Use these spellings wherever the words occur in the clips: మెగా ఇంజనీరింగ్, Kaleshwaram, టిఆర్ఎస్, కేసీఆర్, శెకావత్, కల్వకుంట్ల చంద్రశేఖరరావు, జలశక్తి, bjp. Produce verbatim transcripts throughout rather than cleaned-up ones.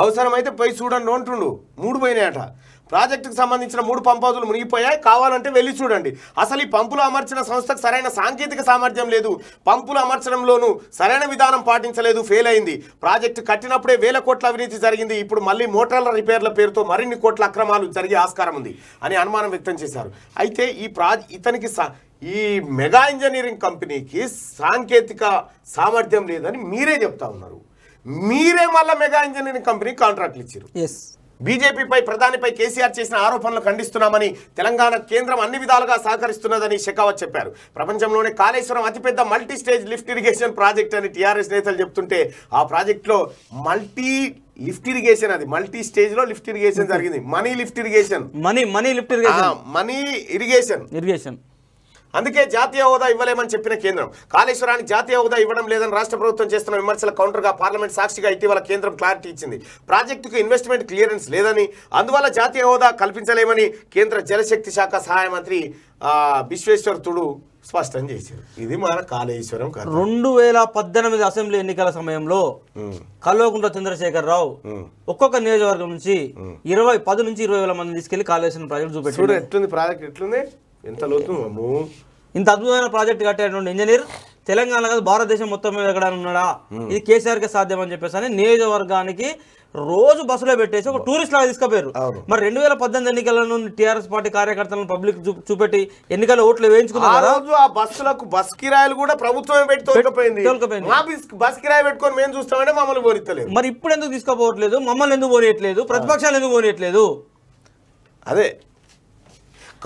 అవసరమైతే పోయి చూడండి అంటుండు మూడు పోయినాయట ప్రాజెక్టుకు సంబంధించిన మూడు పంప్ హౌజులు మునిగిపోయాయి కావాలంటే వెళ్ళి చూడండి అసలు ఈ పంపులు అమర్చిన సంస్థకు సరైన సాంకేతిక సామర్థ్యం లేదు పంపులు అమర్చడంలోనూ సరైన విధానం పాటించలేదు ఫెయిల్ అయింది ప్రాజెక్టు కట్టినప్పుడే వేల కోట్ల అవినీతి జరిగింది ఇప్పుడు మళ్ళీ మోటార్ల రిపేర్ల పేరుతో మరిన్ని కోట్ల అక్రమాలు జరిగే ఆస్కారం ఉంది అని అనుమానం వ్యక్తం చేశారు అయితే ఈ ప్రాజ్ ఇతనికి ఈ మెగా ఇంజనీరింగ్ కంపెనీకి సాంకేతిక సామర్థ్యం లేదని మీరే చెప్తా ఉన్నారు మీరే మళ్ళీ మెగా ఇంజనీరింగ్ కంపెనీ కాంట్రాక్ట్లు ఇచ్చారు yes बीजेपी पै प्रधानी पै केसीआर చేసిన ఆరోపణలు ఖండిస్తున్నామని తెలంగాణ కేంద్రం అన్ని విధాలుగా సహకరిస్తున్నదని శెకావత్ చెప్పారు ప్రపంచంలోనే కాళేశ్వరం అతిపెద్ద multi stage lift irrigation project అని టిఆర్ఎస్ నేతలు చెప్తుంటే ఆ ప్రాజెక్ట్ లో మల్టీ లిఫ్ట్ ఇరిగేషన్ అది మల్టీ స్టేజ్ లో లిఫ్ట్ ఇరిగేషన్ జరిగింది money lift irrigation money money lift irrigation money irrigation irrigation అందుకే జాతీయ హోదా ఇవ్వలేమని చెప్పిన కేంద్రం కాళేశ్వరానికి జాతీయ హోదా ఇవ్వడం లేదని రాష్ట్ర ప్రభుత్వం చేస్తున్న విమర్శల కౌంటర్గా పార్లమెంట్ సాక్షిగా ఇటీవల కేంద్రం క్లారిటీ ఇచ్చింది ప్రాజెక్టుకు ఇన్వెస్ట్మెంట్ క్లియరెన్స్ లేదని అందువల్ల జాతీయ హోదా కల్పించలేమని కేంద్ర జలశక్తి శాఖ సహాయ మంత్రి విశ్వేశ్వరతుడు స్పష్టం చేశారు ఇది మన కాళేశ్వరం కాదు రెండు వేల పద్దెనిమిది అసెంబ్లీ ఎన్నికల సమయంలో కల్వకుంట్ల చంద్రశేఖరరావు ఒక్కొక్క నియోజకవర్గం నుంచి ఇరవై పది నుంచి ఇరవై వేల మంది తీసుకెళ్లి కాళేశ్వరం ప్రాజెక్టు చూపెట్టారు ఎట్లుంది ప్రాజెక్ట్ ఎట్లుంది ఎంత లోతు అమ్మో ఇంత అద్భుతమైన ప్రాజెక్ట్ కట్టేటువంటి ఇంజనీర్ తెలంగాణ కాదు భారతదేశం మొత్తం మీద ఎక్కడ ఉన్నాడా ఇది కేసీఆర్కే సాధ్యం అని చెప్పేసి అని నియోజకవర్గానికి రోజు బస్సులో పెట్టేసి ఒక టూరిస్ట్ లాగా తీసుకుపోయారు మరి రెండు వేల పద్దెనిమిది ఎన్నికల నుండి టీఆర్ఎస్ పార్టీ కార్యకర్తలను పబ్లిక్ చూపెట్టి ఎన్నికల ఓట్లు వేయించుకున్నారు బస్ కిరాయిలు కూడా ప్రభుత్వమే పెట్టుకోకపోయింది మరి ఇప్పుడు ఎందుకు తీసుకోపోవట్లేదు మమ్మల్ని ఎందుకు పోనీయట్లేదు ప్రతిపక్షాలు ఎందుకు పోనీయట్లేదు అదే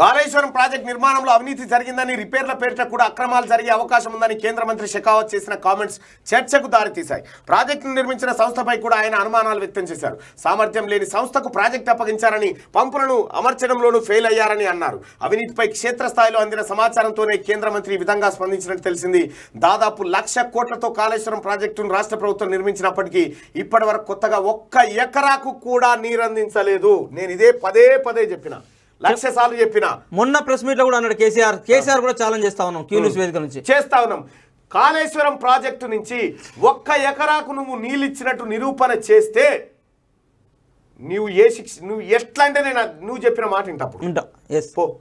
కాళేశ్వరం ప్రాజెక్టు నిర్మాణంలో అవినీతి జరిగిందని రిపేర్ల పేరిట కూడా అక్రమాలు జరిగే అవకాశం ఉందని కేంద్ర మంత్రి షెకావత్ చేసిన కామెంట్స్ చర్చకు దారితీశాయి ప్రాజెక్టును నిర్మించిన సంస్థపై కూడా ఆయన అనుమానాలు వ్యక్తం చేశారు సామర్థ్యం లేని సంస్థకు ప్రాజెక్టు అప్పగించారని పంపులను అమర్చడంలోనూ ఫెయిల్ అయ్యారని అన్నారు అవినీతిపై క్షేత్రస్థాయిలో అందిన సమాచారంతోనే కేంద్ర మంత్రి ఈ విధంగా స్పందించినట్టు తెలిసింది దాదాపు లక్ష కోట్లతో కాళేశ్వరం ప్రాజెక్టును రాష్ట్ర ప్రభుత్వం నిర్మించినప్పటికీ ఇప్పటి వరకు కొత్తగా ఒక్క ఎకరాకు కూడా నీరందించలేదు నేను ఇదే పదే పదే చెప్పిన లక్ష సార్లు చెప్పినా మొన్న ప్రెస్ మీట్ లో కూడా అన్నాడు కేసీఆర్ కేసీఆర్ కూడా ఛాలెంజ్ చేస్తా ఉన్నాం క్యూనిస్ వేదిక నుంచి చేస్తా ఉన్నాం కాళేశ్వరం ప్రాజెక్టు నుంచి ఒక్క ఎకరాకు నువ్వు నీళ్ళు ఇచ్చినట్టు నిరూపణ చేస్తే నువ్వు ఏ శిక్ష నువ్వు ఎట్లా అంటే నేను నువ్వు చెప్పిన మాట ఇంటప్పుడు